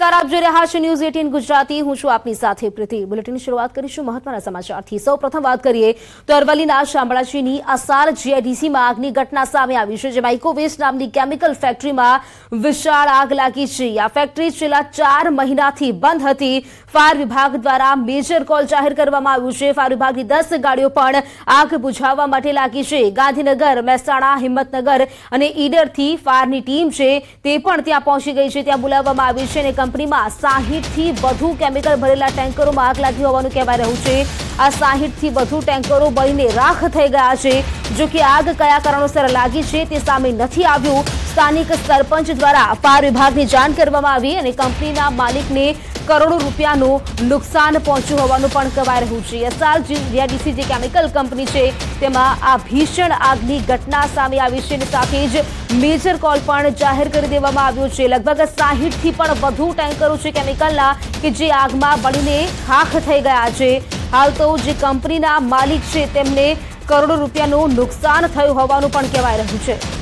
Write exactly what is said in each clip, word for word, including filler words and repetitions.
નમસ્કાર, આપ જોઈ રહ્યા છો ન્યૂઝ અઠ્ઠાવન ગુજરાતી। હું છું આપની સાથે પ્રીતિ। બુલેટિનની શરૂઆત કરીશું મહત્વના સમાચારથી। સૌપ્રથમ વાત કરીએ તો અરવલ્લીના શામળાજીની અસાર જીઆઈડીસી માં આગની ઘટના સામે આવી છે, જેમાં ઇકોવેસ્ટ નામની કેમિકલ ફેક્ટરીમાં વિશાળ આગ લાગી છે। આ ફેક્ટરી છેલ્લા ચાર મહિનાથી બંધ હતી। ફાયર વિભાગ દ્વારા મેજર કોલ જાહેર કરવામાં આવ્યું છે। ફાયર વિભાગની દસ ગાડીઓ પણ આગ બુઝાવવા માટે લાગી છે। ગાંધીનગર, મહેસાણા, હિંમતનગર અને ઈડરથી ફાયરની ટીમ છે તે પણ ત્યાં પહોંચી ગઈ છે, ત્યાં બોલાવવામાં આવી છે। कंपनी में साठ થી વધુ કેમિકલ ભરેલા ટેન્કરોમાં આગ લાગી હોવાનું કહેવાય રહ્યું છે। આ સાઠ થી વધુ ટેન્કરો બળીને રાખ થઈ ગયા છે। જો કે આગ કયા કારણોસર લાગી છે તે સામે નથી આવ્યું। સ્થાનિક સરપંચ દ્વારા ફાયર વિભાગની જાણ કરવામાં આવી અને કંપનીના માલિકને કરોડો રૂપિયાનું નુકસાન પહોંચ્યું હોવાનું પણ કહેવાય રહ્યું છે। અસાર જીઆઈડીસી જે કેમિકલ કંપની છે તેમાં આ ભીષણ આગની ઘટના સામે આવી છે અને સાથે જ મેજર કોલ પણ જાહેર કરી દેવામાં આવ્યો છે। લગભગ સાહીઠ થી પણ વધુ ટેન્કરો છે કેમિકલના કે જે આગમાં બળીને ખાખ થઈ ગયા છે। હાલ તો જે કંપનીના માલિક છે તેમને કરોડો રૂપિયાનું નુકસાન થયું હોવાનું પણ કહેવાય રહ્યું છે।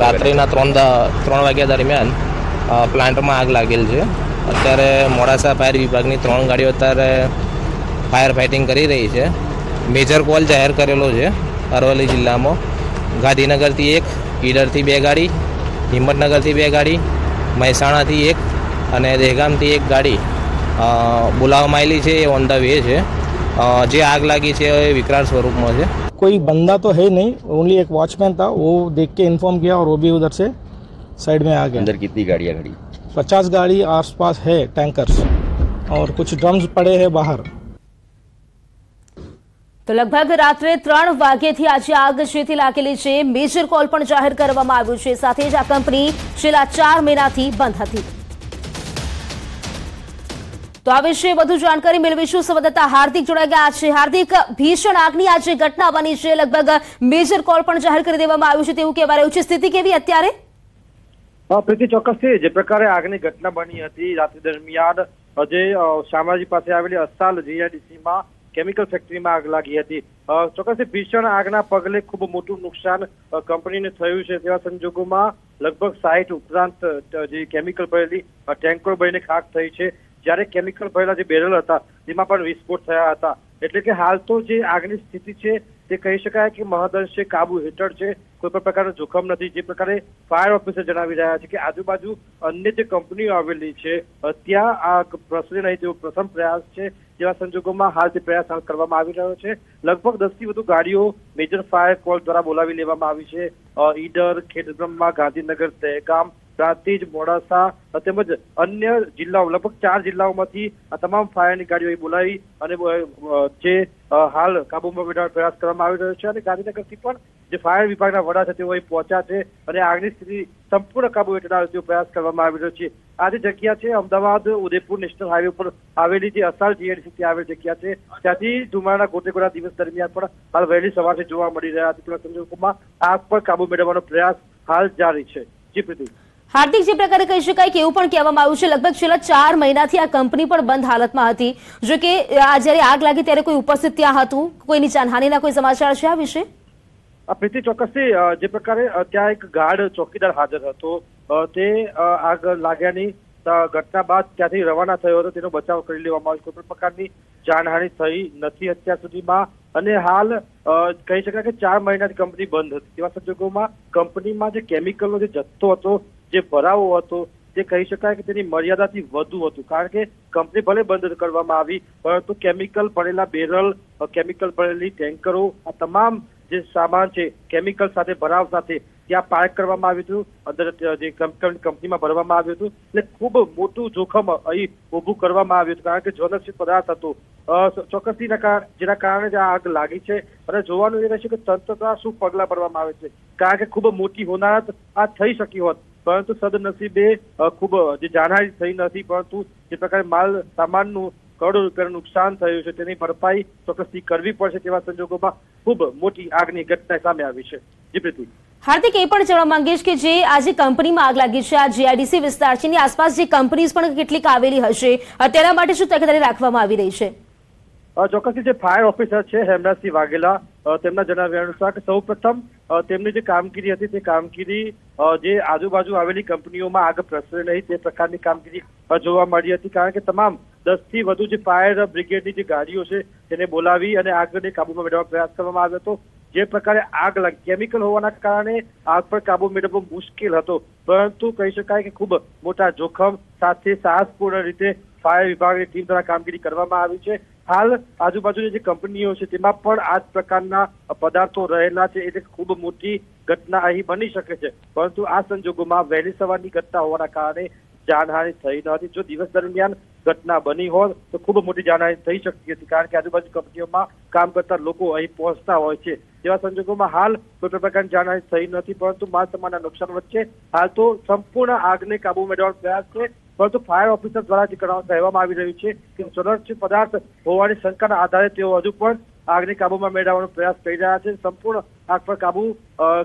રાત્રેના ત્રણ ત્રણ વાગ્યા દરમિયાન પ્લાન્ટમાં આગ લાગેલ છે। અત્યારે મોડાસા ફાયર વિભાગની ત્રણ ગાડીઓ અત્યારે ફાયર ફાઇટિંગ કરી રહી છે। મેજર કોલ જાહેર કરેલો છે અરવલ્લી જિલ્લામાં। ગાંધીનગરથી એક, ઈડરથી બે ગાડી, હિંમતનગરથી બે ગાડી, મહેસાણાથી એક અને દહેગામથી એક ગાડી બોલાવવામાં આવેલી છે। એ ઓન ધ વે છે। જે આગ લાગી છે એ વિકરાળ સ્વરૂપમાં છે। कोई बंदा तो है नहीं, ओनली एक वॉचमैन था, वो देख के इन्फॉर्म किया और वो भी उधर से साइड में आ गया। अंदर कितनी गाड़ियाँ खड़ी? पचास गाड़ी आसपास है टैंकर्स और कुछ ड्रम्स पड़े हैं बाहर। તો લગભગ રાત્રે ત્રણ વાગ્યાથી આજે આગ છેથી લાગેલી છે। મેજર કોલ પણ જાહેર કરવામાં આવ્યું છે। સાથે જ આ કંપની છેલ્લા ચાર મહિનાથી બંધ હતી। તો આ વિશે વધુ જાણકારી મેળવીશું, સંવાદદાતા હાર્દિક જોડાઈ ગયા છે। હાર્દિક, ભીષણ આગની આજે ઘટના બની છે, લગભગ મેજર કોલ પણ જાહેર કરી દેવામાં આવ્યું છે તેવું કહેવાય રહ્યું છે। સ્થિતિ કેવી અત્યારે? પ્રીતિ, ચોક્કસથી જે પ્રકારે આગની ઘટના બની હતી રાત્રિ દરમિયાન જે શામળાજી પાસે આવેલી અસાલ જીઆઈડીસીમાં કેમિકલ ફેક્ટરીમાં આગ લાગી હતી। ચોક્કસથી ભીષણ આગના પગલે ખૂબ મોટું નુકસાન કંપનીને થયું છે। તેવા સંજોગોમાં લગભગ સાઠ ઉપરાંત જે કેમિકલ ભરેલી ટેન્કર ભરીને ખાખ થઈ છે। જ્યારે કેમિકલ ભરેલા જે બેરલ હતા તેમાં પણ વિસ્ફોટ થયા હતા। એટલે કે હાલ તો જે આગની સ્થિતિ છે તે કહી શકાય કે મહદઅંશે કાબુ હેઠળ છે, કોઈ પણ પ્રકારનું જોખમ નથી। જે પ્રકારે ફાયર ઓફિસર જણાવી રહ્યા છે કે આજુબાજુ અન્ય જે કંપનીઓ આવેલી છે ત્યાં આ પ્રસરે નહીં તેવો પ્રથમ પ્રયાસ છે। જેવા સંજોગોમાં હાલ તે પ્રયાસ હાલ કરવામાં આવી રહ્યો છે। લગભગ દસ થી વધુ ગાડીઓ મેજર ફાયર કોલ દ્વારા બોલાવી લેવામાં આવી છે। ઈડર, ખેડબ્રહ્મા, ગાંધીનગર, દહેગામ, પ્રાંતિજ, મોડાસા તેમજ અન્ય જિલ્લાઓ, લગભગ ચાર જિલ્લાઓમાંથી આ તમામ ફાયરની ગાડીઓ બોલાવી અને જે હાલ કાબુમાં મેળવવાનો પ્રયાસ કરવામાં આવી રહ્યો છે। અને ગાંધીનગરથી પણ જે ફાયર વિભાગના વડા છે તેઓ અહીં પહોંચ્યા છે અને આગની સ્થિતિ સંપૂર્ણ કાબુ હેઠળ આવે તેવો પ્રયાસ કરવામાં આવી રહ્યો છે। આ જે જગ્યા છે અમદાવાદ ઉદયપુર નેશનલ હાઈવે ઉપર આવેલી જે અસાર જીઆઈડીસી ત્યાં આવેલી જગ્યા છે, ત્યાંથી ધુમાડાના ગોટેગોળા દિવસ દરમિયાન પણ હાલ વહેલી સવારથી જોવા મળી રહ્યા હતા। સંજોગોમાં આગ પર કાબુ મેળવવાનો પ્રયાસ હાલ જારી છે। જી પ્રીતિ, હાર્દિક, જે પ્રકારે કહી શકાય કે એવું પણ કહેવામાં આવ્યું છે લગભગ છેલ્લા ચાર મહિનાથી આ કંપની પણ બંધ હાલતમાં હતી, જો કે આ જ્યારે આગ લાગી ત્યારે કોઈ ઉપસ્થિત ત્યાં હતું? કોઈની જાનહાનિના કોઈ સમાચાર છે આ વિશે? પ્રીતિ, ચોક્કસથી જે પ્રકારે ત્યાં એક ગાર્ડ ચોકીદાર હાજર હતો, તે આગ લાગ્યાની ઘટના બાદ ત્યાંથી રવાના થયો હતો, તેનો બચાવ કરી લેવામાં આવ્યો। કોઈ પણ પ્રકારની જાનહાનિ થઈ નથી અત્યાર સુધીમાં। અને હાલ કહી શકાય કે ચાર મહિનાથી કંપની બંધ હતી। તેવા સંજોગોમાં કંપનીમાં જે કેમિકલનો જે જથ્થો હતો, જે ભરાવો હતો, તે કહી શકાય કે તેની મર્યાદાથી વધુ હતું, કારણ કે કંપની ભલે બંધ કરવામાં આવી પરંતુ કેમિકલ ભરેલા બેરલ, કેમિકલ ભરેલી ટેન્કરો, આ તમામ જે સામાન છે કેમિકલ સાથે ભરાવ સાથે ત્યાં પાર્ક કરવામાં આવ્યું હતું, અંદર જે કંપનીમાં ભરવામાં આવ્યું હતું। એટલે ખૂબ મોટું જોખમ અહીં ઊભું કરવામાં આવ્યું હતું, કારણ કે જ્વલનશીલ પદાર્થ હતો। ચોક્કસથી જેના કારણે જ આગ લાગી છે અને જોવાનું એ રહેશે કે તંત્ર દ્વારા શું પગલાં ભરવામાં આવે છે, કારણ કે ખૂબ મોટી હોનારત આ થઈ શકી હોત, પરંતુ સદનસીબે ખૂબ જે જાનહાની થઈ નથી, પરંતુ જે પ્રકારે માલ સામાનનું કરોડો રૂપિયાનું નુકસાન થયું છે તેની ભરપાઈ ચોક્કસથી કરવી પડશે। તેવા સંજોગોમાં ખૂબ મોટી આગની ઘટના સામે આવી છે। જી પ્રીતિ, હાર્દિક, એ પણ જણાવવા માંગીશ કે જે આજે કંપનીમાં આગ લાગી છે આ જીઆઈડીસી વિસ્તાર છે, એની આસપાસ જે કંપનીઝ પણ કેટલીક આવેલી હશે, તેના માટે શું તકેદારી રાખવામાં આવી રહી છે? ચોક્કસથી જે ફાયર ઓફિસર છે હેમરાજસિંહ વાઘેલા, તેમના જણાવ્યા અનુસાર સૌપ્રથમ તેમની જે કામગીરી હતી તે કામગીરી જે આજુબાજુ આવેલી કંપનીઓમાં આગ પ્રસરે નહીં તે પ્રકારની કામગીરી જોવા મળી હતી, કારણ કે તમામ દસ થી વધુ જે ફાયર બ્રિગેડની જે ગાડીઓ છે તેને બોલાવી અને આગને કાબુમાં મેળવવાનો પ્રયાસ કરવામાં આવ્યો હતો। જે પ્રકારે આગ લાગી કેમિકલ હોવાના કારણે આગ પર કાબુ મેળવવો મુશ્કેલ હતો, પરંતુ કહી શકાય કે ખૂબ મોટા જોખમ સાથે સાહસપૂર્ણ રીતે ફાયર વિભાગની ટીમ દ્વારા કામગીરી કરવામાં આવી છે। હાલ આજુબાજુની જે કંપનીઓ છે તેમાં પણ આ પ્રકારના પદાર્થો રહેલા છે, એટલે ખૂબ મોટી ઘટના અહીં બની શકે છે, પરંતુ આ સંજોગોમાં વહેલી સવારની ઘટના હોવાના કારણે જાનહાની થઈ ન હતી। જો દિવસ દરમિયાન घटना बनी हो तो खूब मोटी जानहानी थी सकती थी, कारण के आजूबाजू कंपनीओं में काम करता लोग अहीं पहोंचता होय छे। तेवा संजोगों में हाल कोई प्रकारनी जानहानी थई नथी, परंतु माल सामानना नुकसान वच्चे हाल तो संपूर्ण आगने काबू मेळवવાનો प्रयास छे, परंतु फायर ऑफिसर द्वारा कहेवामां आवी रह्युं छे के ज्वलनशील पदार्थ होवानी शंकाना आधारे तेओ हजू पण आगने काबूमां मेळवવાનો प्रयास करी रह्या छे। संपूर्ण आग पर काबू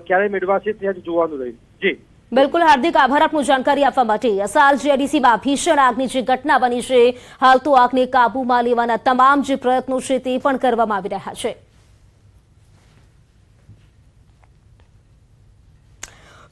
क्यारे मेळवाशे ते हजू जोवानुं रह्युं। जी बिल्कुल, हार्दिक आभार आपनी जानकारी आपवा माटे। असाल जीआईडीसी में भीषण आगनी जो घटना बनी है हाल तो आग ने काबू में लेवाना तमाम जो प्रयत्नों है ते पण करवामां आवी रह्या छे।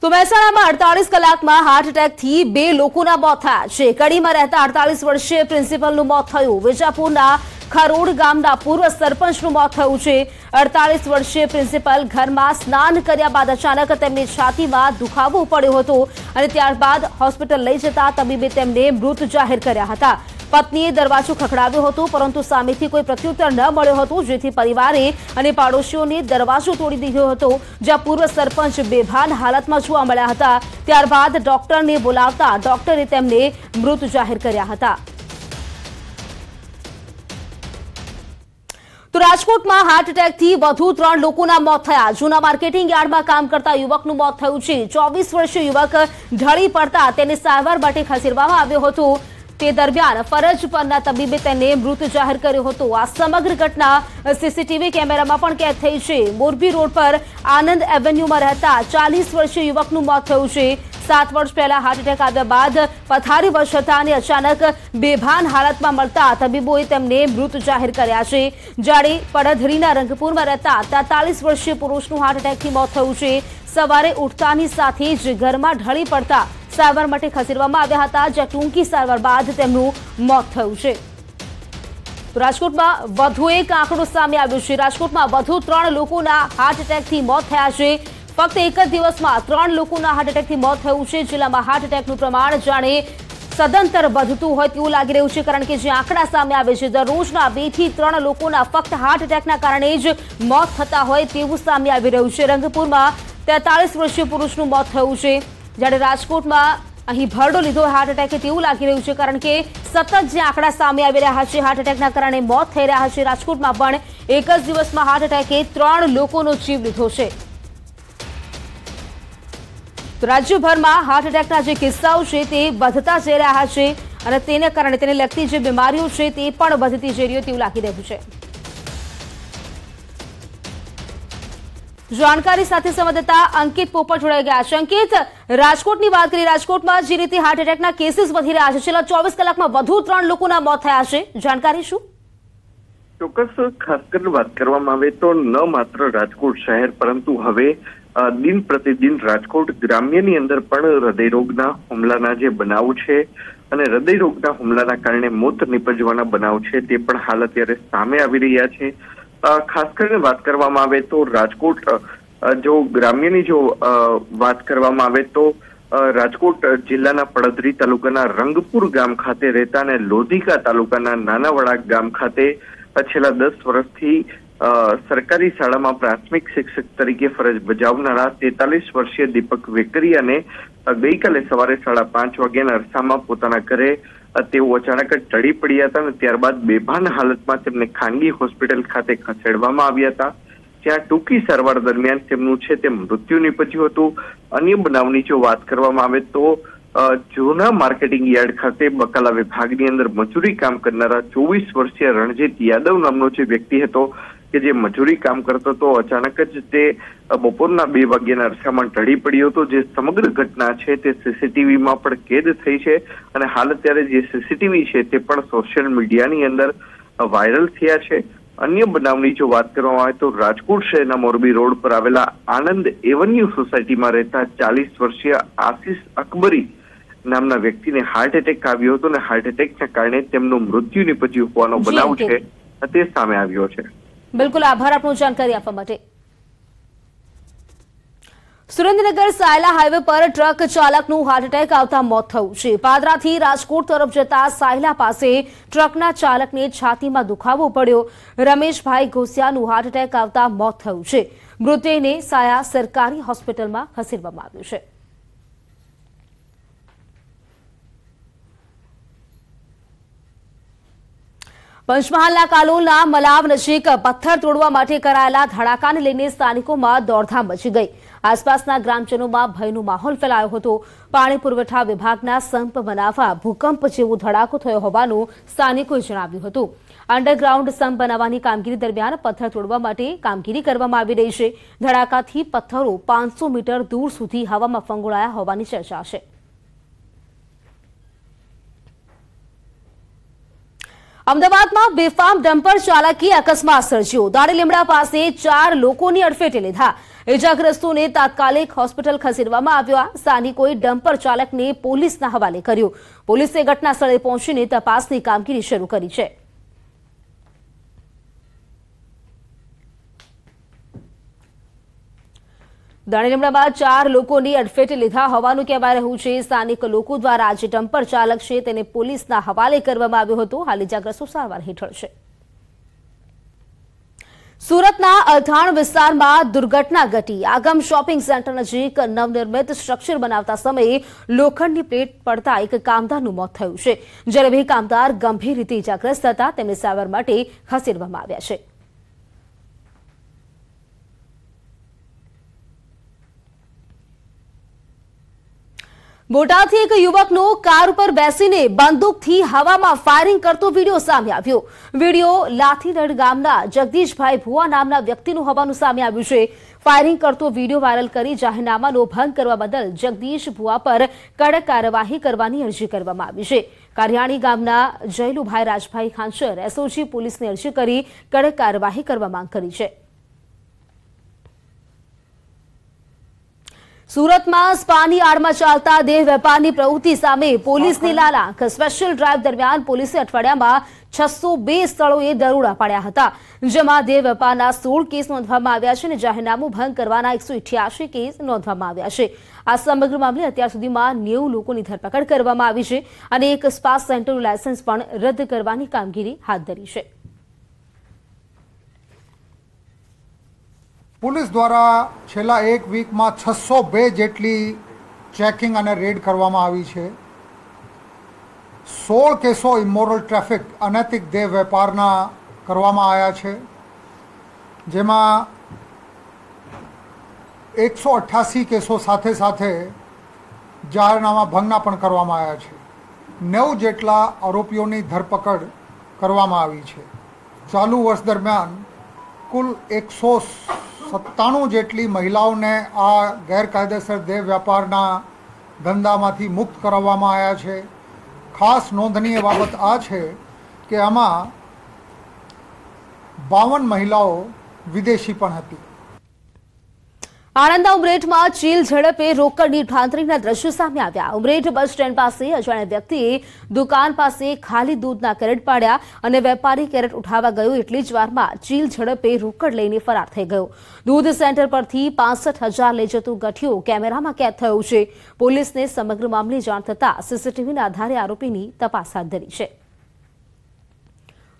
तो महेसाणा में अड़तालीस कलाक में हार्ट एटेक थी बे लोकोना मौत थया छे। कड़ी में रहता अड़तालीस वर्षीय प्रिंसिपलनुं मौत थयुं। विजापुरना खरोड गामना पूर्व सरपंचनुं मौत थयुं छे। अड़तालीस वर्षीय प्रिंसिपल घर में स्नान कर्या बाद अचानक तेमने छाती में दुखावो पड्यो हतो अने त्यारबाद होस्पिटल लई जता तबीबे तेमने मृत जाहिर कर्या हता। पत्नीए दरवाजो खखडाव्यो हतो परंतु सामेथी कोई प्रत्युत्तर न मळ्यो हतो, जेथी परिवारे अने पाडोशीओने दरवाजो तोडी दीधो हतो। ज्यां पूर्व सरपंच बेभान हालतमां जोवा मळ्या हता, त्यारबाद डॉक्टरने बोलावता डॉक्टरे तेमने मृत जाहिर कर्या हता। तो राजकोट में हार्ट एटेक थी वधु त्रण लोकोना मौत थया। जूना मार्केटिंग यार्ड में काम करता युवकनुं मौत थयुं छे। चौबीस वर्षीय युवक ढળી पड़ता तेने सारवार माटे खसेडवामां આવ્યો હતો। તે દરમિયાન ફરજ પરના તબીબે તેને મૃત જાહેર કર્યો હતો। આ સમગ્ર ઘટના સીસીટીવી કેમેરામાં પણ કેદ થઈ છે। મોરબી રોડ પર આનંદ એવન્યુમાં રહેતા ચાલીસ વર્ષીય યુવકનું મોત થયું છે। સાત વર્ષ પહેલા હાર્ટ એટેક આવ્યા બાદ પથારી વર્ષ હતા અને અચાનક બેભાન હાલતમાં મળતા તબીબોએ તેમને મૃત જાહેર કર્યા છે। જાડી પડધરીના રંગપુરમાં રહેતા તેતાલીસ વર્ષીય પુરુષનું હાર્ટ એટેકથી મોત થયું છે। સવારે ઉઠતાની સાથે જ ઘરમાં ઢળી પડતા સારવાર માટે ખસેડવામાં આવ્યા હતા, જે ટૂંકી સારવાર બાદ તેમનું મોત થયું છે। રાજકોટમાં વધુ એક આંકડો સામે આવ્યો છે। રાજકોટમાં વધુ ત્રણ લોકોના હાર્ટ એટેકથી મોત થયા છે। ફક્ત એક જ દિવસમાં ત્રણ લોકોના હાર્ટ એટેકથી મોત થયું છે। જિલ્લામાં હાર્ટ એટેકનું પ્રમાણ જાણે સદંતર વધતું હોય તેવું લાગી રહ્યું છે, કારણ કે જે આંકડા સામે આવે છે દરરોજના બે થી ત્રણ લોકોના ફક્ત હાર્ટ એટેકના કારણે જ મોત થતા હોય તેવું સામે આવી રહ્યું છે। રંગપુરમાં તેતાલીસ વર્ષીય પુરુષનું મોત થયું છે, જ્યારે રાજકોટમાં અહીં ભરડો લીધો હાર્ટ એટેકે તેવું લાગી રહ્યું છે, કારણ કે સતત જે આંકડા સામે આવી રહ્યા છે હાર્ટ એટેકના કારણે મોત થઈ રહ્યા છે। રાજકોટમાં પણ એક જ દિવસમાં હાર્ટ એટેકે ત્રણ લોકોનો જીવ લીધો છે। તો રાજ્યભરમાં હાર્ટ એટેકના જે કિસ્સાઓ છે તે વધતા જઈ રહ્યા છે અને તેને કારણે તેને લગતી જે બીમારીઓ છે તે પણ વધતી જઈ રહ્યું તેવું લાગી રહ્યું છે। जानकारी साथे संवाददाता अंकित पोपट जोड़ाई गया है। अंकित, राजकोटनी बात करी, राजकोटमां जे रीते हार्ट एटेकना केसेस वधी रह्या छे, छेल्ला चौबीस कलाकमां વધુ ત્રણ લોકોના મોત થયા છે, જાણકારી શું? ચોક્કસ, ખાસ કરીને વાત કરવામાં આવે તો ન માત્ર રાજકોટ શહેર પરંતુ હવે દિન પ્રતિદિન રાજકોટ ગ્રામ્યની અંદર પણ હૃદયરોગના હુમલાના જે બનાવ છે અને હૃદયરોગના હુમલાના કારણે મોત નિપજવાના બનાવ છે તે પણ હાલ અત્યારે સામે આવી રહ્યા છે। खास कर बात करवामां आवे तो राजकोट जो ग्राम्यनी जो बात करवामां आवे तो राजकोट जिल्लाना पड़दरी तालुकाना रंगपुर गाम खाते रहता अने लोधीका तालुकाना नानावाड़ा गाम खाते छेल्ला दस वर्षथी सरकारी शाळामां प्राथमिक शिक्षक तरीके फरज बजावनारा तेतालीस वर्षीय दीपक वेकरियाने गईकाले सवारे साढ़ा पांच वाग्याना अरसामां पोताना घरे તેઓ અચાનક ઢળી પડ્યા હતા અને ત્યારબાદ બેભાન હાલતમાં તેમને ખાનગી હોસ્પિટલ ખાતે ખસેડવામાં આવ્યા હતા, જ્યાં ટૂંકી સારવાર દરમિયાન તેમનું છે તે મૃત્યુ નિપજ્યું હતું। અન્ય બનાવની જો વાત કરવામાં આવે તો જૂના માર્કેટિંગ યાર્ડ ખાતે બકાલા વિભાગની અંદર મજૂરી કામ કરનારા ચોવીસ વર્ષીય રણજીત યાદવ નામનો જે વ્યક્તિ હતો કે જે મજૂરી કામ કરતો હતો અચાનક જ તે બપોરના બે વાગ્યાના અરસામાં ઢળી પડ્યો હતો। જે સમગ્ર ઘટના છે તે સીસીટીવીમાં પણ કેદ થઈ છે અને હાલ અત્યારે જે સીસીટીવી છે તે પણ સોશિયલ મીડિયાની અંદર વાયરલ થયા છે। અન્ય બનાવની જો વાત કરવામાં આવે તો રાજકોટ શહેરના મોરબી રોડ પર આવેલા આનંદ એવન્યુ સોસાયટીમાં રહેતા ચાલીસ વર્ષીય આશિષ અકબરી નામના વ્યક્તિને હાર્ટ એટેક આવ્યો હતો અને હાર્ટ એટેકના કારણે તેમનું મૃત્યુ નિપજ્યું હોવાનો બનાવ છે તે સામે આવ્યો છે। બિલકુલ, આભાર આપનો જાણકારી આપવા માટે। सुरेन्द्रनगर सायला हाईवे पर ट्रक चालकનું હાર્ટ એટેક આવતા મોત થયું છે। પાદરાથી રાજકોટ તરફ જતા સાયલા પાસે ટ્રકના ચાલકને છાતીમાં દુખાવો પડ્યો। રમેશભાઈ ગોસિયાનું હાર્ટ એટેક આવતા મોત થયું છે। મૃતદેહને સાયા સરકારી હોસ્પિટલમાં ખસેડવામાં આવ્યો છે। પંચમહાલના કાલોલના મલાવ નજીક પથ્થર તોડવા માટે કરાયેલા ધડાકાને લઈને સ્થાનિકોમાં દોડધામ મચી ગઈ। આસપાસના ગ્રામજનોમાં ભયનો માહોલ ફેલાયો હતો। પાણી પુરવઠા વિભાગના સંપ બનાવવા ભૂકંપ જેવો ધડાકો થયો હોવાનું સ્થાનિકોએ જણાવ્યું હતું। અંડરગ્રાઉન્ડ સંપ બનાવવાની કામગીરી દરમિયાન પથ્થર તોડવા માટે કામગીરી કરવામાં આવી રહી છે। ધડાકાથી પથ્થરો પાંચસો મીટર દૂર સુધી હવામાં ફંગોળાયા હોવાની ચર્ચા છે। अमदावाद में बेफाम डम्पर चालके अकस्मात सर्ज्यो। दाड़ी लीमड़ा पास चार लोकोनी अड़फेटे लीधा। इजाग्रस्तों ने तात्कालिक हॉस्पिटल खसेडवामां आव्या। स्थानिकोए डम्पर चालक ने पुलिस ना हवाले कर्यो। पुलिसे घटना स्थले पहुंचीने तपासनी कामगीरी शरू करी छे। દાણીલીમડામાં ચાર લોકોની અડફેટે લીધા હોવાનું કહેવાય રહ્યું છે। સ્થાનિક લોકો દ્વારા જે ડમ્પર ચાલક છે તેને પોલીસના હવાલે કરવામાં આવ્યો હતો। હાલ ઇજાગ્રસ્તો સારવાર હેઠળ છે। સુરતના અલથાણ વિસ્તારમાં દુર્ઘટના ઘટી। આગમ શોપિંગ સેન્ટર નજીક નવનિર્મિત સ્ટ્રક્ચર બનાવતા સમયે લોખંડની પ્લેટ પડતા એક કામદારનું મોત થયું છે। જ્યારે બે કામદાર ગંભીર રીતે ઇજાગ્રસ્ત હતા। તેમને સારવાર માટે ખસેડવામાં આવ્યા છે। બોટાદથી એક યુવકનો કાર ઉપર બેસીને બંદૂકથી હવામાં ફાયરિંગ કરતો વીડિયો સામે આવ્યો। વીડિયો લાથીરડ ગામના જગદીશભાઈ ભુવા નામના વ્યક્તિનું હોવાનું સામે આવ્યું છે। ફાયરિંગ કરતો વીડિયો વાયરલ કરી જાહેરનામાનો ભંગ કરવા બદલ જગદીશ ભુવા પર કડક કાર્યવાહી કરવાની અરજી કરવામાં આવી છે। કારિયાણી ગામના જયલુભાઈ રાજભાઈ ખાંચર એસઓજી પોલીસને અરજી કરી કડક કાર્યવાહી કરવા માંગ કરી છે। सूरत में स्पानी आड़ में चालता देह वेपार की प्रवृत्ति सामे पुलिस ने लालांक। स्पेशल ड्राइव दरमियान पुलिस अठवाडिया में छसो बे स्थलों दरोड़ा पाड्या था। जेमां देह वेपारना सोल केस नोंधवामां आव्या छे। जाहेरनामु भंग करवाना एक सौ अठासी केस नोंधवामां आव्या छे। आ समग्र मामले अत्यार सुधीमां नेव लोकोनी धरपकड़ करवामां आवी छे अने एक स्पा सेंटरनुं लायसन्स पण रद्द करवानी कामगीरी हाथ धरी छे। पुलिस द्वारा छेल्ला एक वीक में छसो बे जेटली चेकिंग अने रेड करवामां आवी छे। सोल केसों इमोरल ट्रैफिक अनैतिक देह वेपारना करवामां आया छे। जेमां एक सौ अठासी केसों साथे साथे जाहेरनामा भंगना पण करवामां आया छे। नौ जेटला आरोपीओनी धरपकड़ करवामां आवी छे। चालू वर्ष दरमियान कुल एक सौ सत्ताणु जेटली महिलाओं ने आ गैरकायदेसर देह व्यापारना धंधा में मुक्त करवामां आव्या छे। खास नोंधनीय बाबत आ छे के आमां बावन महिलाओं विदेशी पण हती। आनंदा उमरेठ में चील झड़पे रोकड़नी ढांतरीना दृश्य सामे आव्या। उमरेठ बस स्टेण्ड पास अजाण्या व्यक्तिए दुकान पास खाली दूधना केरेट पाड्या अने वेपारी केरेट उठावा गयो एटली ज वारमां चील झड़पे रोकड़ लईने फरार थई गयो। दूध सेंटर परथी पांसठ हजार लई जतो गठियो केमेरामां कैद थयो छे। पोलीसने समग्र मामले जाण थતાં सीसीटीवीना आधारे आरोपीनी तपास हाथ धरी छे।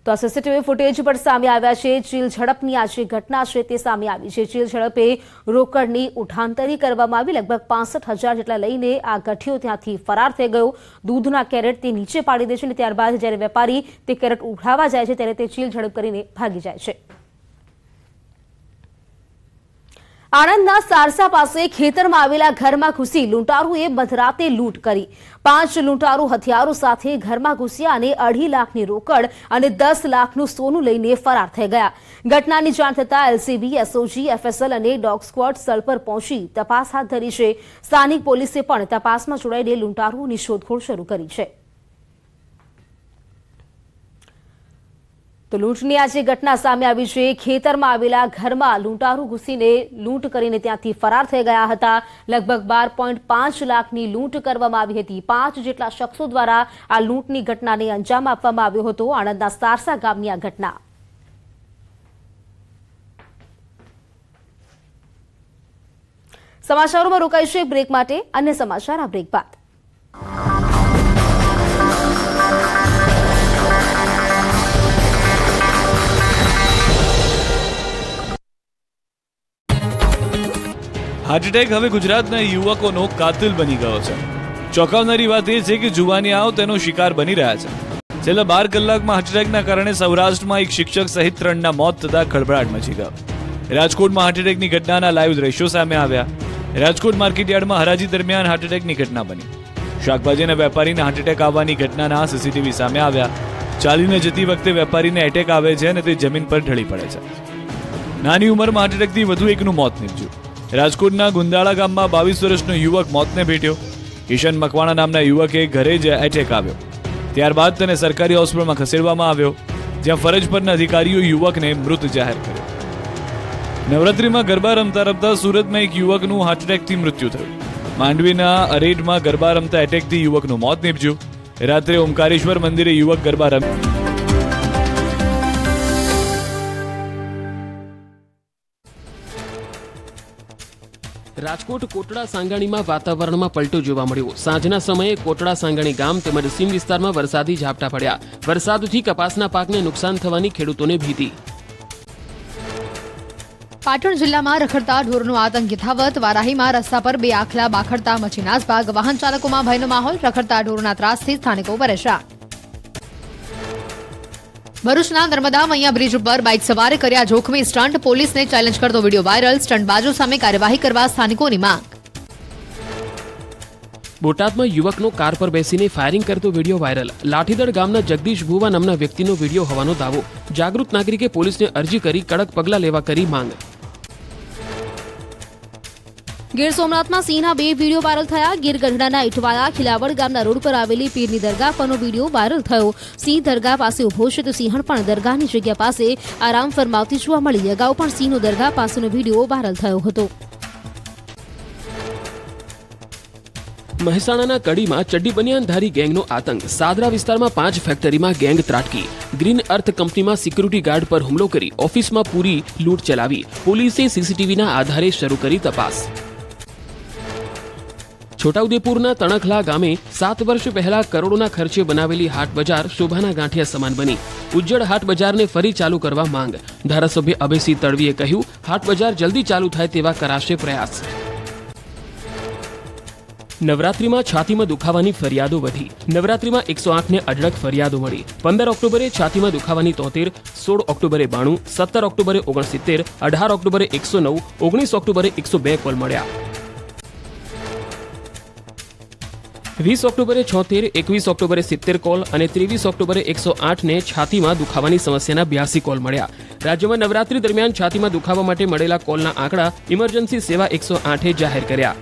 तो आ सीसीटीवी फूटेज पर सामे आव्या छे। चील झड़पनी आ जे घटना छे ते सामे आवी छे। चील झड़पे रोकड़नी उठांतरी करवामां आवी। लगभग पांसठ हजार जेटला लईने आ गठियो त्यांथी फरार थई गयो। दूधना केरेट ते नीचे पाड़ी दे छे अने त्यारबाद ज्यारे वेपारी ते केरेट उठावा जाय छे त्यारे ते चील झड़प करीने भागी जाय छे। આણંદના સારસા પાસે ખેતરમાં આવેલા ઘરમાં ઘૂસી લૂંટારુએ મધરાતે લૂંટ કરી। પાંચ લૂંટારુ હથિયારો સાથે ઘરમાં ઘૂસ્યા અને અઢી લાખની રોકડ અને દસ લાખનું સોનું લઈને ફરાર થઈ ગયા। ઘટનાની જાણ થતાં એલસીબી, એસઓજી, એફએસએલ અને ડોગ સ્ક્વોડ સ્થળ પર પહોંચી તપાસ હાથ ધરી છે। સ્થાનિક પોલીસે પણ તપાસમાં જોડાઈને લૂંટારુઓની શોધખોળ શરૂ કરી છે। તો લૂંટની આ જે ઘટના સામે આવી છે, ખેતરમાં આવેલા ઘરમાં લૂંટારૂ ઘૂસીને લૂંટ કરીને ત્યાંથી ફરાર થઈ ગયા હતા। લગભગ બાર પોઈન્ટ પાંચ લાખની લૂંટ કરવામાં આવી હતી। પાંચ જેટલા શખ્સો દ્વારા આ લૂંટની ઘટનાને અંજામ આપવામાં આવ્યો હતો। આણંદના સારસા ગામની આ ઘટના। સમાચારોમાં રોકાઈશું એક બ્રેક માટે, અન્ય સમાચાર આ બ્રેક બાદ। हार्ट एटेक हवे गुजरातना युवकोनो कातिल बनी गयो छे। चोंकावनारी वात ए छे के जुवानियाओ तेनो शिकार बनी रह्या छे। छेल्ला बार कलाकमां हार्ट एटेकना कारणे सौराष्ट्रमां एक शिक्षक सहित त्रणना मौत थता खळभळाट मची गयो। राजकोटमां हार्ट एटेकनी घटनाना लाइव दृश्यो सामे आव्या। राजकोट मार्केटयार्डमां हराजी दरमियान हार्ट एटेकनी घटना बनी। शाकभाजीना वेपारीने हार्ट एटेक आववानी घटनाना सीसीटीवी सामे आव्या। चालीने जती वखते वेपारीने एटेक आवे छे अने ते जमीन पर ढળી પડે છે। નાની ઉંમરમાં હાર્ટ એટેકથી વધુ એકનું મોત નીપજ્યું। રાજકોટના ગુંદાળા ગામમાં બાવીસ વર્ષનો યુવક મોતને ભેટ્યો। કિશન મકવાણા નામના યુવકે ઘરે જ એટેક આવ્યો, ત્યારબાદ તેને સરકારી હોસ્પિટલમાં ખસેડવામાં આવ્યો, જ્યાં ફરજ પરના અધિકારીઓ યુવકને મૃત જાહેર કર્યો। નવરાત્રીમાં ગરબા રમતા રમતા સુરતમાં એક યુવકનું હાર્ટ એટેકથી મૃત્યુ થયું। માંડવીના અરેઠમાં ગરબા રમતા એટેકથી યુવકનું મોત નીપજ્યું। રાત્રે ઓમકારેશ્વર મંદિરે યુવક ગરબા રમ્યો। राजकोट कोटड़ा सांगाणी में वातावरण में पलटो जोवा मळ्यो। सांजना समये कोटड़ा सांगाणी गाम तेमज सीम विस्तार में वरसादी झापटा पड्या। वरसादथी कपासना पाकने नुकसान थवानी खेडूतोने भीती। पाटण जिला में रखड़ता ढोरनो आतंक यथावत। वाराही में रस्ता पर बे आखला बाखड़ता मची नासभाग। वाहन चालकों में भयनो माहौल। रखड़ता ढोरना त्रास थी स्थानिको परेशान। भरूचना नर्मदा मैया ब्रिज पर बाइक सवारे कर्या जोखमी स्टंट। पुलिस ने चैलेंज करतो वीडियो वायरल। स्टंटबाजों सामे कार्यवाही करवा स्थानिकोनी मांग। बोटाद में युवकनो कार पर बेसीने फायरिंग करतो वीडियो वायरल। लाठीदड़ गामना जगदीश भुवा नामना व्यक्तिनो वीडियो होवानो दावो। जागृत नागरिके पुलिसने अरजी करी कड़क पगला लेवा करी मांग। गीर सोमनाथ में सिंहना बे वीडियो वायरल थया। गीर गढ़डाना इटवाया खिलावड़ गामना रोड पर आवेली पीरनी दरगाह परनो वीडियो वायरल थयो। सिंह दरगाह पासे उभो छे तो सिंहण पण दरगाहनी जग्या पासे आराम फरमावती जोवा मळी। अगाऊ पण सिंहनो दरगाह पासेनो वीडियो वायरल थयो हतो। મહેસાણાના કડીમાં ચડ્ડી બનિયાનધારી ગેંગનો આતંક। સાદરા વિસ્તારમાં પાંચ ફેક્ટરીમાં ગેંગ ત્રાટકી। ગ્રીન અર્થ કંપનીમાં સિક્યુરિટી ગાર્ડ પર હુમલો કરી ઓફિસમાં પૂરી લૂંટ ચલાવી। પોલીસે સીસીટીવીના આધારે શરૂ કરી તપાસ। છોટાઉદેપુરના તણખલા ગામે સાત વર્ષ પહેલા કરોડોના ખર્ચે બનાવેલી હાટ બજાર શોભાના ગાંઠિયા સમાન બની। ઉજ્જડ હાટ બજારને ફરી ચાલુ કરવા માંગ। ધારાસભ્ય અભયસિંહ તડવીએ કહ્યું, હાટ બજાર જલ્દી ચાલુ થાય તેવા કરાશે પ્રયાસ। नवरात्रि में छाती में दुखावानी फरियादों वधी। नवरात्रि में एक सौ आठ ने अढळक फरियादों मळी। पंदर ऑक्टोबरे छाती में दुखावानी तोतेर, सोल ऑक्टोबरे बाणु, सत्तर ऑक्टोबरे ओगणसित्तेर, अठार ऑक्टोबरे एक सौ नौ, ओगनीस ऑक्टोबरे एक सौ बे कॉल मळ्या। वीस ऑक्टोबरे छोतेर, एकवीस ऑक्टोबरे सित्तेर कॉल और तेवीस ऑक्टोबरे एक सौ आठ ने छाती में दुखावानी समस्याना ब्यासी कॉल मळ्या। राज्य में नवरात्रि दरमियान छाती में दुखावा माटे मळेला कॉलना आंकड़ा इमरजन्सी सेवा एक सौ आठे जाहिर कर्या।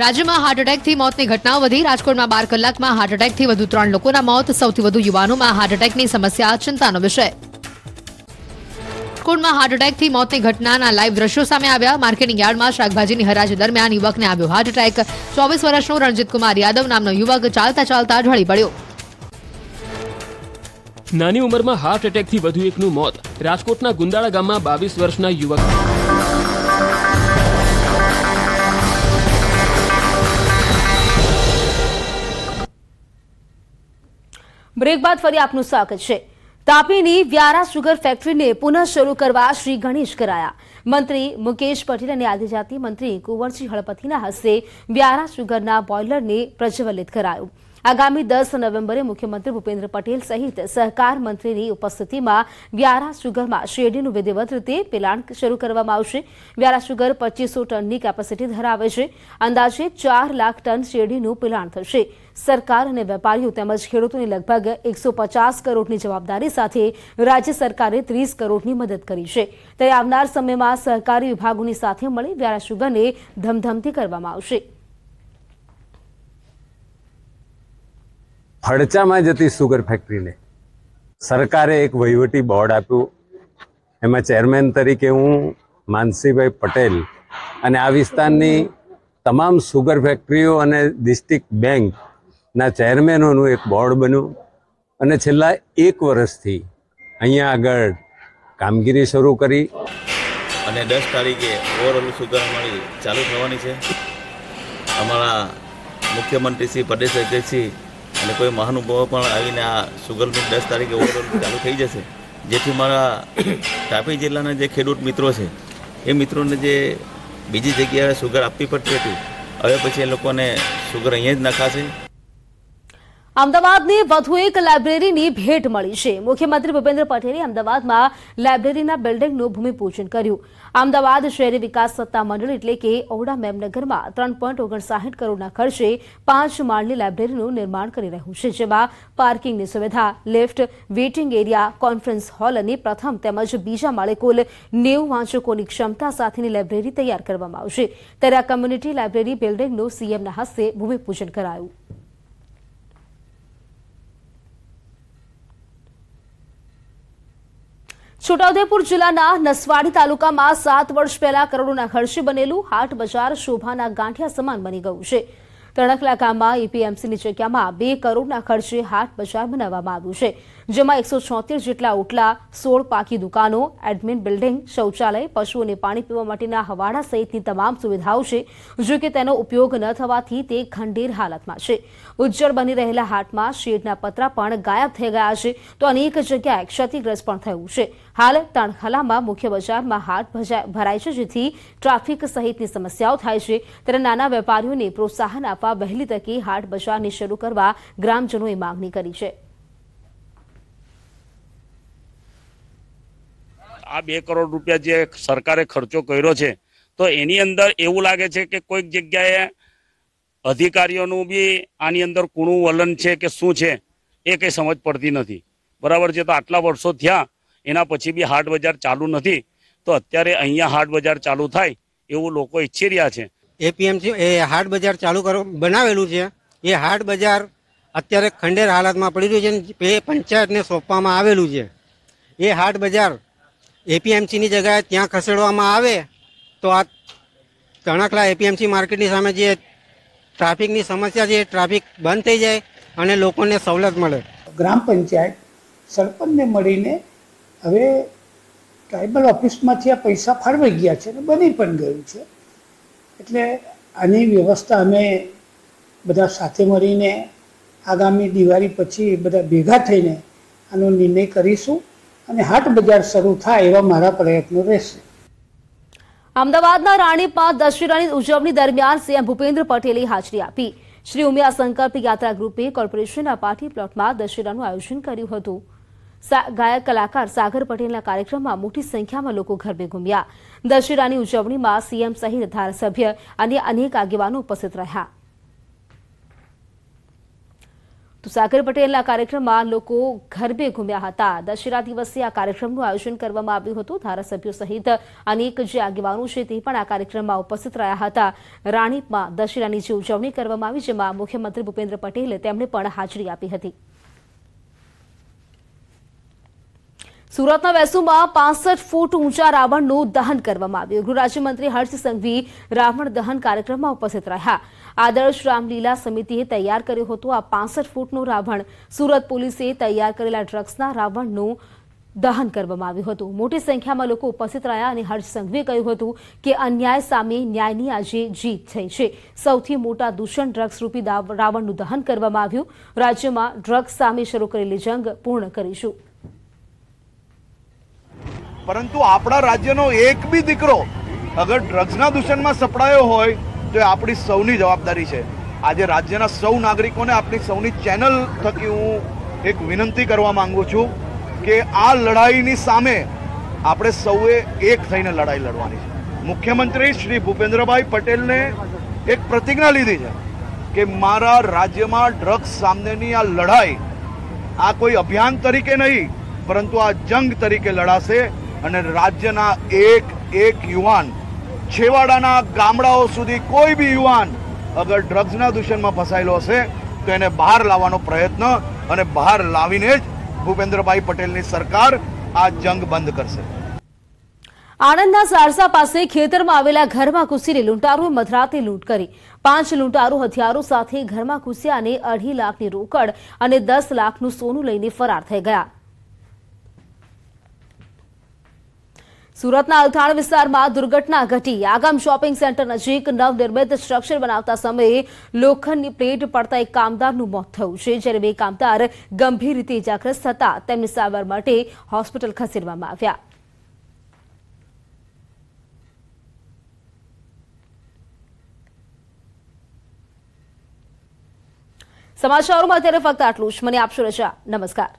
राज्य में हार्ट एटेक थी मौत की घटनाओं वधी। राजकोट में बार कलाक में हार्ट एटेक थी वधु त्रण लोकोना मौत। सौथी वधु युवानों में हार्ट एटेक की समस्या चिंतानो विषय। राजकोट में हार्ट एटेक थी मौत की घटनाना लाइव दृश्यों सामे आव्या। मार्केटिंग यार्ड में शाकभाजीनी हराजी दरमियान युवकने आव्यो हार्ट एटेक। चौबीस वर्षनो रणजीत कुमार यादव नामनो युवक चालता चालता ढળી પડ્યો। નાની ઉંમરમાં હાર્ટ એટેકથી વધુ એકનું મોત। રાજકોટના ગુંદાળા ગામમાં બાવીસ વર્ષના યુવક ब्रेक बाद फरी आपनु स्वागत है। तापीनी व्यारा शुगर फैक्टरी ने पुनः शुरू करवा श्री गणेश कराया। मंत्री मुकेश पटेल ने आदिजाति मंत्री कुंवरजी हड़पति हस्ते व्यारा शुगरना बॉयलर ने प्रज्वलित करायो। आगामी दस नवम्बरे मुख्यमंत्री भूपेन्द्र पटेल सहित सहकार मंत्री की उपस्थिति में व्यारा शुगर में शेरडीनु विधिवत रीते पिलाण शुरू करवामां आवशे। व्यारा शुगर पच्चीसो टन की केपेसिटी धरावे छे। अंदाजे चार लाख टन शेरडीनु पिलाण थशे। सरकार और वेपारीओ तेमज खेडूतोनी लगभग एक सौ पचास करोड़नी जवाबदारी साथे राज्य सरकारे तीस करोड़नी मदद करी छे। त्यारे आवनार समय में सहकारी विभागोनी साथे मळी व्यारा शुगर ने धमधमती करवामां आवशे। ખડચામાં જતી સુગર ફેક્ટરીને સરકારે એક વહીવટી બોર્ડ આપ્યું। એમાં ચેરમેન તરીકે હું માનસીભાઈ પટેલ અને આ વિસ્તારની તમામ સુગર ફેક્ટરીઓ અને ડિસ્ટ્રિક્ટ બેંકના ચેરમેનોનું એક બોર્ડ બન્યું અને છેલ્લા એક વર્ષથી અહીંયા આગળ કામગીરી શરૂ કરી અને દસ તારીખે ઓવરઓલ સુધારણી ચાલુ થવાની છે। અમારા મુખ્યમંત્રી શ્રી પ્રદેશ અધ્યક્ષ શ્રી અને કોઈ મહાનુભાવો પણ આવીને આ સુગર મિલ દસ તારીખે ઓવરઓલ ચાલુ થઈ જશે, જેથી મારા તાપી જિલ્લાના જે ખેડૂત મિત્રો છે એ મિત્રોને જે બીજી જગ્યાએ સુગર આપવી પડતી હતી, હવે પછી એ લોકોને સુગર અહીંયા જ નાખાશે। अहमदाबाद ने वधु एक लाइब्रेरी ने भेट मळी छे। मुख्यमंत्री भूपेन्द्र पटेले अमदावाद में लाइब्रेरी बिल्डिंग नु भूमिपूजन कर्यु। अमदावाद शहरी विकास सत्ता मंडल एटले के औड़ा मेमनगर में तीन पॉइंट ओगणसाठ करोड़ खर्चे पांच माळनी लाइब्रेरी नु निर्माण करी रह्यु छे, जेमां पार्किंगनी सुविधा, lift, waiting area, conference hall अने प्रथम तेमज बीजा माळे कुल નેવું वांचकोनी क्षमता साथेनी लाइब्रेरी तैयार करवामां आवशे। त्यारे आ कम्युनिटी लाइब्रेरी बिल्डिंग नु सीएमना हस्ते भूमिपूजन करायुं। छोटाउदेपुर जिला नसवाड़ी तालुका में सात वर्ष पहला करोड़ों खर्चे बनेलू हाट बजार शोभाना गांठिया समान बनी गयु छे। तणकला गाम में एपीएमसी जगह में बे करोड़ खर्चे हाट बजार बनावामां आव्युं छे, जेमां एक सौ छोतेर जेटला ओटला, सोल पाकी दुकानों, एडमिन बिल्डिंग, शौचालय, पशुओं पाणी पीवा माटेना हवाड़ा सहितनी तमाम सुविधाओं छे, जो के तेनो उपयोग न थवाथी ते खंडेर हालतमां छे। उज्जड़ बनी रहेला हाट में शेडना पतरा पण गायब थई गया छे, तो अनेक जग्याए क्षतिग्रस्त पण थयुं छे। हाल तणखलामां मुख्य बजार में हाट भराय छे, जेथी ट्राफिक सहितनी समस्याओ थाय छे। त्यारे नाना वेपारीओने प्रोत्साहन आपवा वहेली तके हाट बजारने शरू करवा ग्रामजनोए मांगणी करी छे। आ बे करोड़ रुपया जे सरकारे खर्चो कर्यो छे तो एनी अंदर एवुं लागे छे के कोईक जग्याए अधिकारीओनुं बी आनी अंदर कूणुं वलन छे के शुं छे ए कई समज पड़ती नथी। बराबर छे, तो आटला वर्षो थया एना पछी बी हाट बजार चालू नथी, तो अत्यारे अहींया हाट बजार चालू थाय एवुं लोको ईच्छी रह्या छे। एपीएमसी ए हाट बजार चालू करो बनावेलुं छे। ए हाट बजार अत्यारे खंडेर हालतमां पडी रह्युं छे, पंचायतने सोंपवामां आवेलुं छे। ए हाट बजार एपीएमसी जगह त्या खसेड़वामां आवे तो आ तणकला एपीएमसी मार्केटनी सामे जे ट्राफिकनी समस्या छे ट्राफिक बंद थई जाय अने लोकोने सवलत मळे। ग्राम पंचायत सरपंचने मळीने हवे ट्राइबल ऑफिसमांथी आ पैसा फाळवाई गया छे अने बनी पण गयुं छे, एटले आनी व्यवस्था अमे बधा साथे मळीने आगामी दिवाळी पछी बधा भेगा थईने आनो निर्णय करीशुं। हाट बजार शुरू थाय एवा मारा प्रयत्नो रहेशे। अमदावादना राणीपाद दशेरानी उजवणी दरमियान सीएम भूपेन्द्र पटेले हाजरी आपी। श्री उमिया संकल्प यात्रा ग्रुपे कोर्पोरेशनना पार्टी प्लॉटमां दशेरानुं आयोजन कर्युं हतुं। गायक कलाकार सागर पटेलना कार्यक्रममां मोटी संख्यामां लोको गरबे घूम्या। दशेरानी उजवणीमां सीएम सहित ધારાસભ્ય અને અનેક આગેવાનો ઉપસ્થિત રહ્યા। तो सागर पटेलना कार्यक्रम में लोग गरबे घूम्या हता। दशेरा दिवसे आ कार्यक्रमनुं आयोजन करवामां आव्युं हतुं। धारासभ्यो सहित अनेक जे आगेवानो छे ते पण आ कार्यक्रम में उपस्थित रह्या हता। राणीपमां दशेरानी जे उजवणी करवामां आवी जेमां मुख्यमंत्री भूपेन्द्र पटेले तेमणे पण हाजरी आपी हती। सूरतना वेसुमां पांसठ फूट ऊंचा रावणनुं दहन करवामां आव्युं। गृहराज्यमंत्री हर्ष संघवी रावण दहन कार्यक्रम में उपस्थित रह्या। आदर्श रामलीला समितिए तैयार कर्यो हतो आ पांसठ फूटनो रावण। सूरत पोलीसे तैयार करेला ड्रग्सना रावणनुं दहन करवामां आव्युं हतुं। मोटी संख्यामां लोको उपस्थित रह्या अने हर्ष संघवीए कह्युं हतुं के अन्याय सामे न्यायनी आजे जीत थई छे। सौथी मोटा दूषण ड्रग्स रूपी रावणनुं दहन करवामां आव्युं। राज्यमां ड्रग्स सामे शरू करेली जंग पूर्ण करीशुं। परंतु आपड़ा राज्यनो एक भी दीकरो अगर ड्रग्सना दूषणमां सपड़ायो होय तो आपणी सौनी जवाबदारी छे। आज राज्यना सौ नागरिकोने आपणी सौनी चेनल थकी हूँ एक विनंती करवा मांगू छूं के आ लड़ाईनी सामे आपणे सौए एक थईने लड़ाई लड़वानी छे। मुख्यमंत्री श्री भूपेन्द्रभाई पटेल ने एक प्रतिज्ञा लीधी छे के मारा राज्यमां ड्रग्स सामेनी आ लड़ाई आ कोई अभियान तरीके नहीं परंतु आ जंग तरीके लड़ाशे अने राज्यना एक एक युवान छेवाड़ाना गामडाओ सुधी कोई भी युवान अगर ड्रग्सना दूषण में फसायेलो हशे તો એને બહાર લાવવાનો પ્રયત્ન અને બહાર લાવીને જ ભૂપેન્દ્રભાઈ પટેલની સરકાર આ જંગ બંધ કરશે। આણંદના સારસા પાસે ખેતરમાં આવેલા ઘરમાં ઘૂસીને લૂંટારુએ મધરાતે લૂંટ કરી। પાંચ લૂંટારુ હથિયારો સાથે ઘરમાં ઘૂસ્યા અને અઢી લાખની રોકડ અને દસ લાખનું સોનું લઈને ફરાર થઈ ગયા। सूरतना अलथाण विस्तार में दुर्घटना घटी। आगाम शॉपिंग सेंटर नजीक नवनिर्मित स्ट्रक्चर बनावता समय लोखंडनी प्लेट पड़ता एक कामदारનું મોત થયું છે। જ્યારે બે કામદાર ગંભીર રીતે ઇજાગ્રસ્ત હતા। તેમને સારવાર માટે હોસ્પિટલ ખસેડવામાં આવ્યા। સમાચારોમાં અત્યારે ફક્ત આટલું જ। મને આપશો રજા। નમસ્કાર।